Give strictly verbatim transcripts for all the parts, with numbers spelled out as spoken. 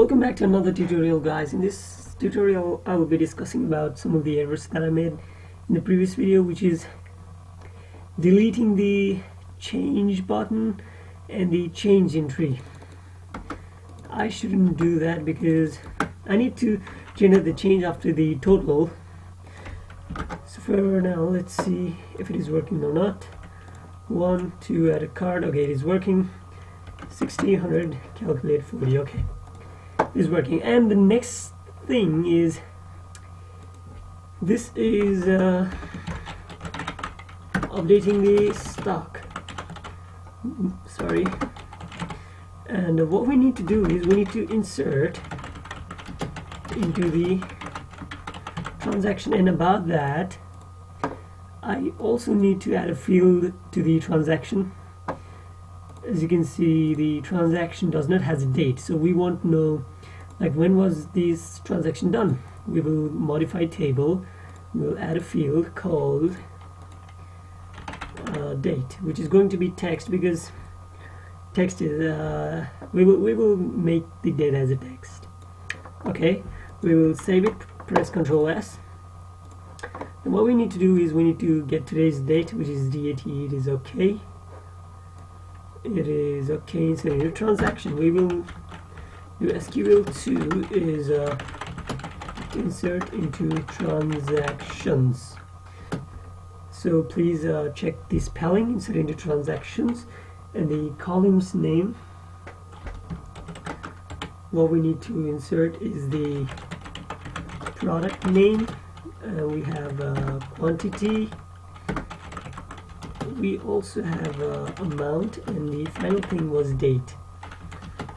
Welcome back to another tutorial, guys. In this tutorial I will be discussing about some of the errors that I made in the previous video, which is deleting the change button and the change entry. I shouldn't do that because I need to generate the change after the total. So for now, let's see if it is working or not. One, two, add a card. Okay, it is working. sixty, one hundred, calculate forty. Okay, is working. And the next thing is, this is uh, updating the stock. Sorry. And uh, what we need to do is we need to insert into the transaction, and about that I also need to add a field to the transaction. As you can see, the transaction does not has a date, so we want to know like when was this transaction done. We will modify table, we'll add a field called uh, date, which is going to be text, because text is uh, we will we will make the data as a text. Okay, we will save it, press control S, and what we need to do is we need to get today's date, which is D A T E. It is okay. It is okay. So in your transaction, we will do S Q L two is uh, insert into transactions. So please uh, check the spelling. Insert into transactions, and the column's name. What we need to insert is the product name. Uh, we have uh, quantity. We also have uh, amount, and the final thing was date,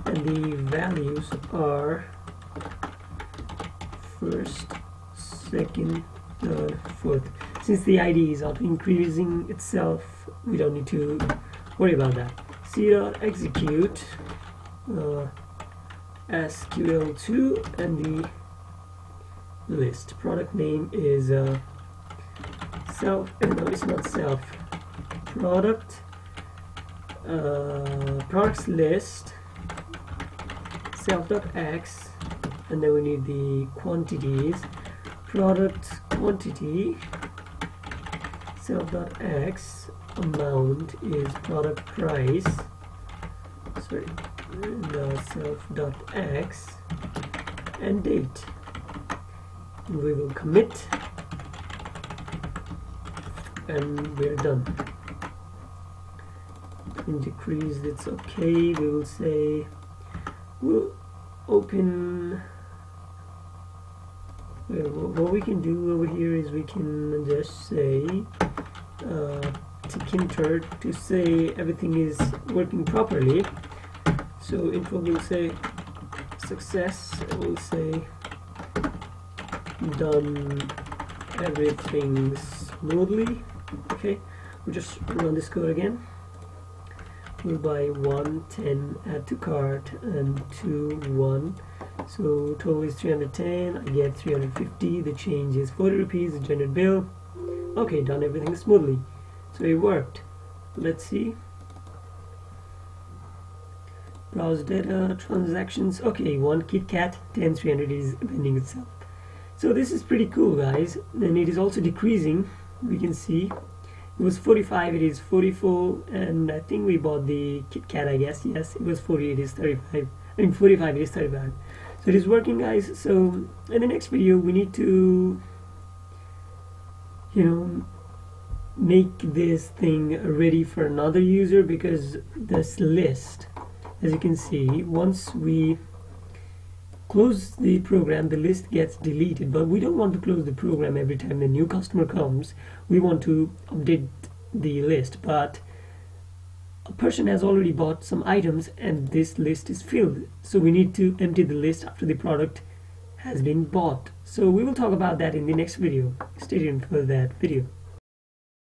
and the values are first, second, third, fourth. Since the I D is auto increasing itself, we don't need to worry about that. C dot execute uh, S Q L two, and the list product name is uh, self. No, it's not self. Product uh, products list self dot x, and then we need the quantities product quantity self dot x, amount is product price, sorry, the self dot x, and date. We will commit and we're done. Decreased, it's okay. We will say we'll open. Well, what we can do over here is we can just say uh, Tkinter to say everything is working properly. So info will say success, we'll say done everything smoothly. Okay, we'll just run this code again. We'll buy one ten, add to cart, and two one. So total is three hundred ten, I get three hundred fifty, the change is forty rupees, generate bill. Okay, done everything smoothly. So it worked. Let's see. Browse data, transactions. Okay, one Kit Kat, ten three hundred is vending itself. So this is pretty cool, guys, and it is also decreasing. We can see. It was forty-five, it is forty-four, and I think we bought the Kit Kat, I guess. Yes, it was forty, it is thirty-five. I mean, forty-five, it is thirty-five. So it is working, guys. So in the next video, we need to, you know, make this thing ready for another user, because this list, as you can see, once we close the program, the list gets deleted, but we don't want to close the program every time the new customer comes. We want to update the list, but a person has already bought some items and this list is filled, so we need to empty the list after the product has been bought. So we will talk about that in the next video. Stay tuned for that video.